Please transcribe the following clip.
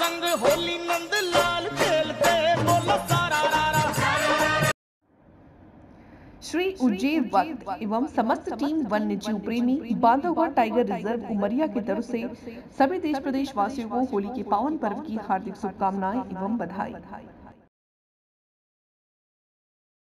संग होली नंद लाल खेलते बोलो सारा रारा। श्री उज्जैन वक्त एवं समस्त टीम वन्य जीव प्रेमी बांधवगढ़ टाइगर रिजर्व उमरिया की तरफ से सभी देश प्रदेश वासियों को होली के पावन पर्व की हार्दिक शुभकामनाएं एवं बधाई।